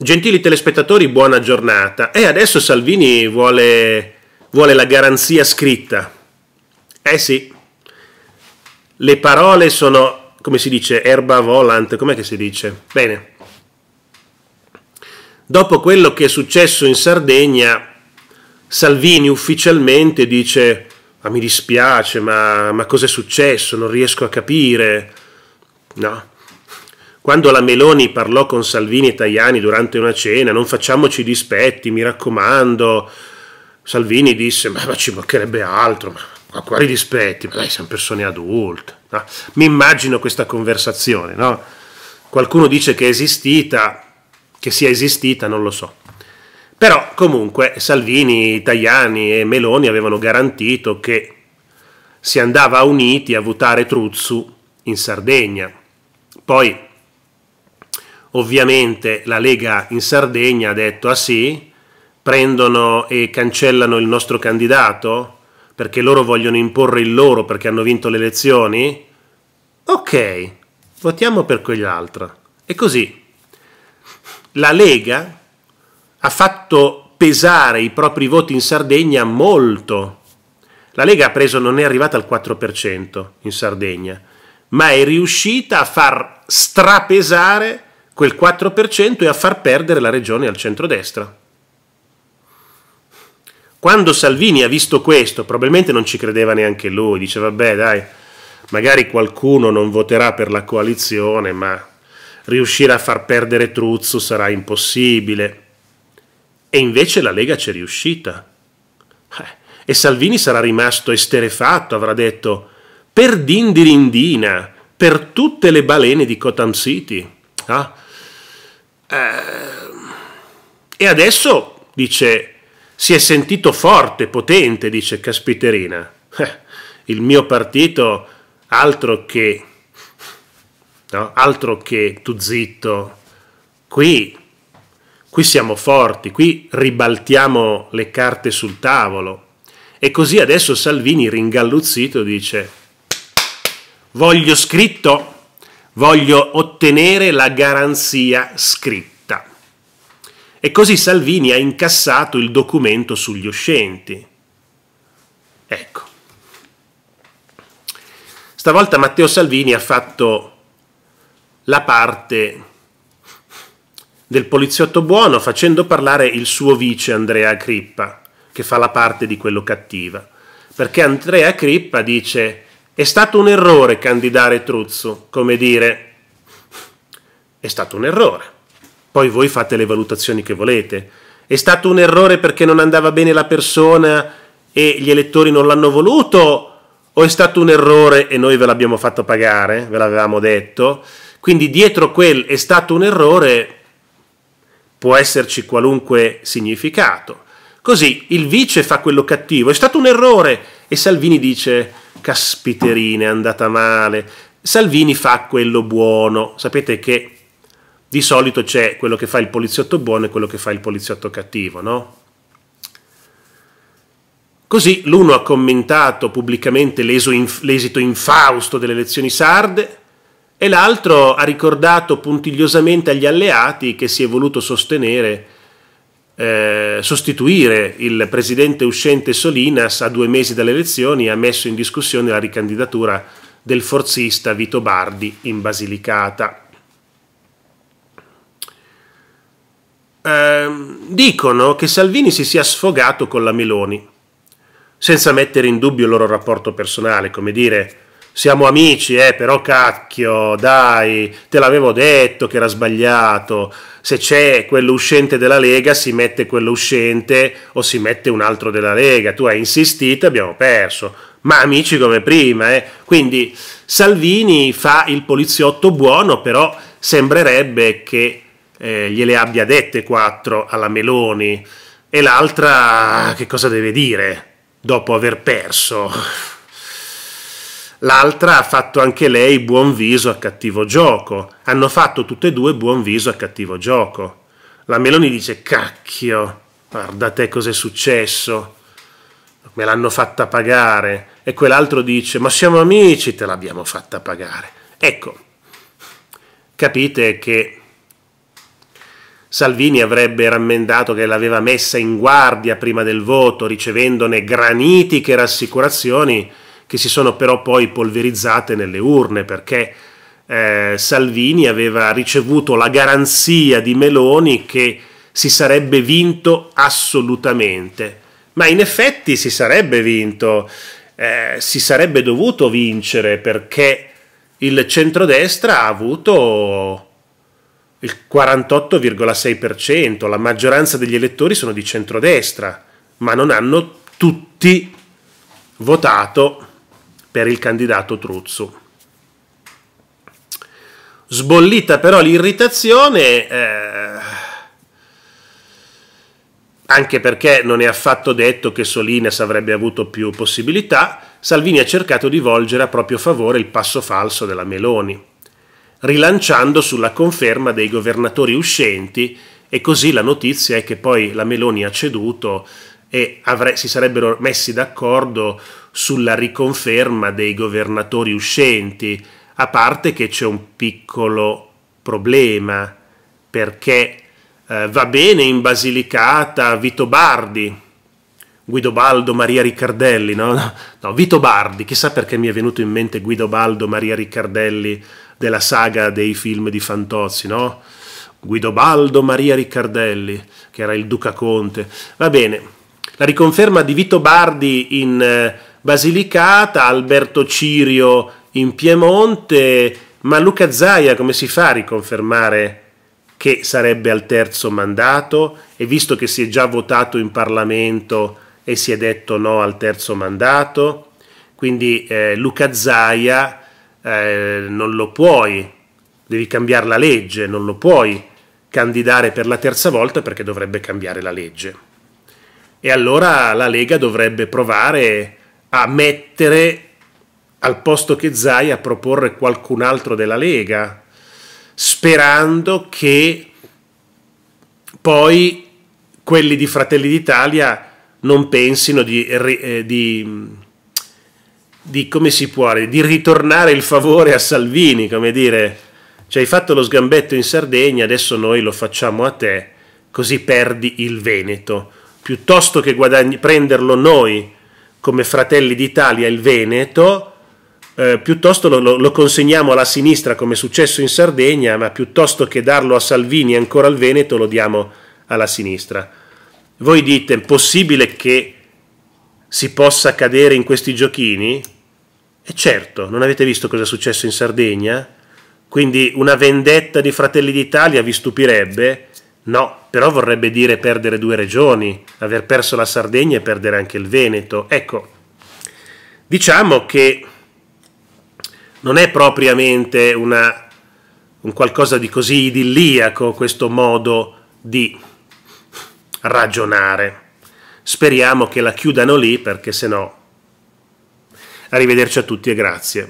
Gentili telespettatori, buona giornata. E adesso Salvini vuole la garanzia scritta. Eh sì, le parole sono, come si dice, erba volant, com'è che si dice? Bene. Dopo quello che è successo in Sardegna, Salvini ufficialmente dice: ma mi dispiace, ma cos'è successo? Non riesco a capire. No. Quando la Meloni parlò con Salvini e Tajani durante una cena, non facciamoci dispetti, mi raccomando, Salvini disse: ma ci mancherebbe altro, ma quali dispetti? Ma dai, siamo persone adulte. No? Mi immagino questa conversazione, no? Qualcuno dice che è esistita, che sia esistita, non lo so. Però comunque Salvini, Tajani e Meloni avevano garantito che si andava uniti a votare Truzzu in Sardegna. Poi ovviamente la Lega in Sardegna ha detto: ah sì, prendono e cancellano il nostro candidato perché loro vogliono imporre il loro perché hanno vinto le elezioni? Ok, votiamo per quell'altra. E così la Lega ha fatto pesare i propri voti in Sardegna molto. La Lega ha preso, non è arrivata al 4% in Sardegna, ma è riuscita a far strapesare quel 4% e a far perdere la regione al centrodestra. Quando Salvini ha visto questo, probabilmente non ci credeva neanche lui, dice: vabbè dai, magari qualcuno non voterà per la coalizione, ma riuscire a far perdere Truzzu sarà impossibile. E invece la Lega c'è riuscita. E Salvini sarà rimasto esterrefatto, avrà detto: per dindirindina, per tutte le balene di Cotam City. Ah. E adesso dice, si è sentito forte, potente, dice: caspiterina, il mio partito altro che, no? Altro che tu zitto, qui siamo forti, qui ribaltiamo le carte sul tavolo. E così adesso Salvini, ringalluzzito, dice: voglio scritto, voglio ottenere la garanzia scritta. E così Salvini ha incassato il documento sugli oscenti. Ecco. Stavolta Matteo Salvini ha fatto la parte del poliziotto buono facendo parlare il suo vice Andrea Crippa, che fa la parte di quello cattiva. Perché Andrea Crippa dice: è stato un errore candidare Truzzu, come dire, è stato un errore. Poi voi fate le valutazioni che volete. È stato un errore perché non andava bene la persona e gli elettori non l'hanno voluto? O è stato un errore e noi ve l'abbiamo fatto pagare, ve l'avevamo detto? Quindi dietro quel è stato un errore può esserci qualunque significato. Così il vice fa quello cattivo, è stato un errore, e Salvini dice: caspiterina, è andata male. Salvini fa quello buono. Sapete che di solito c'è quello che fa il poliziotto buono e quello che fa il poliziotto cattivo, no? Così l'uno ha commentato pubblicamente l'esito infausto delle elezioni sarde e l'altro ha ricordato puntigliosamente agli alleati che si è voluto sostituire il presidente uscente Solinas a 2 mesi dalle elezioni, ha messo in discussione la ricandidatura del forzista Vito Bardi in Basilicata. Dicono che Salvini si sia sfogato con la Meloni, senza mettere in dubbio il loro rapporto personale, come dire: siamo amici, però cacchio, dai, te l'avevo detto che era sbagliato. Se c'è quello uscente della Lega, si mette quello uscente o si mette un altro della Lega. Tu hai insistito, abbiamo perso. Ma amici come prima, eh? Quindi Salvini fa il poliziotto buono, però sembrerebbe che gliele abbia dette 4 alla Meloni. E l'altra che cosa deve dire dopo aver perso? L'altra ha fatto anche lei buon viso a cattivo gioco. Hanno fatto tutte e due buon viso a cattivo gioco. La Meloni dice: cacchio, guarda te cos'è successo, me l'hanno fatta pagare. E quell'altro dice: ma siamo amici, te l'abbiamo fatta pagare. Ecco, capite che Salvini avrebbe rammendato che l'aveva messa in guardia prima del voto, ricevendone granitiche rassicurazioni che si sono però poi polverizzate nelle urne, perché Salvini aveva ricevuto la garanzia di Meloni che si sarebbe vinto assolutamente, ma in effetti si sarebbe vinto, si sarebbe dovuto vincere, perché il centrodestra ha avuto il 48,6%, la maggioranza degli elettori sono di centrodestra, ma non hanno tutti votato per il candidato Truzzu. Sbollita però l'irritazione, anche perché non è affatto detto che Solinas avrebbe avuto più possibilità, Salvini ha cercato di volgere a proprio favore il passo falso della Meloni, rilanciando sulla conferma dei governatori uscenti, e così la notizia è che poi la Meloni ha ceduto e si sarebbero messi d'accordo sulla riconferma dei governatori uscenti. A parte che c'è un piccolo problema, perché va bene in Basilicata Vito Bardi, Guidobaldo Maria Riccardelli, no, Vito Bardi, chissà perché mi è venuto in mente Guidobaldo Maria Riccardelli della saga dei film di Fantozzi, no? Guidobaldo Maria Riccardelli, che era il Duca Conte. Va bene, la riconferma di Vito Bardi in Basilicata, Alberto Cirio in Piemonte, ma Luca Zaia come si fa a riconfermare che sarebbe al terzo mandato? E visto che si è già votato in Parlamento e si è detto no al terzo mandato, quindi Luca Zaia non lo puoi, devi cambiare la legge, non lo puoi candidare per la terza volta perché dovrebbe cambiare la legge. E allora la Lega dovrebbe provare a mettere al posto che Zaia a proporre qualcun altro della Lega, sperando che poi quelli di Fratelli d'Italia non pensino di ritornare il favore a Salvini, come dire, cioè, hai fatto lo sgambetto in Sardegna, adesso noi lo facciamo a te, così perdi il Veneto, piuttosto che prenderlo noi come Fratelli d'Italia il Veneto. Piuttosto lo consegniamo alla sinistra come è successo in Sardegna, ma piuttosto che darlo a Salvini e ancora al Veneto lo diamo alla sinistra. Voi dite, è possibile che si possa cadere in questi giochini? E certo, non avete visto cosa è successo in Sardegna? Quindi una vendetta di Fratelli d'Italia vi stupirebbe? No, però vorrebbe dire perdere due regioni, aver perso la Sardegna e perdere anche il Veneto. Ecco, diciamo che non è propriamente un qualcosa di così idilliaco questo modo di ragionare. Speriamo che la chiudano lì, perché se no... Arrivederci a tutti e grazie.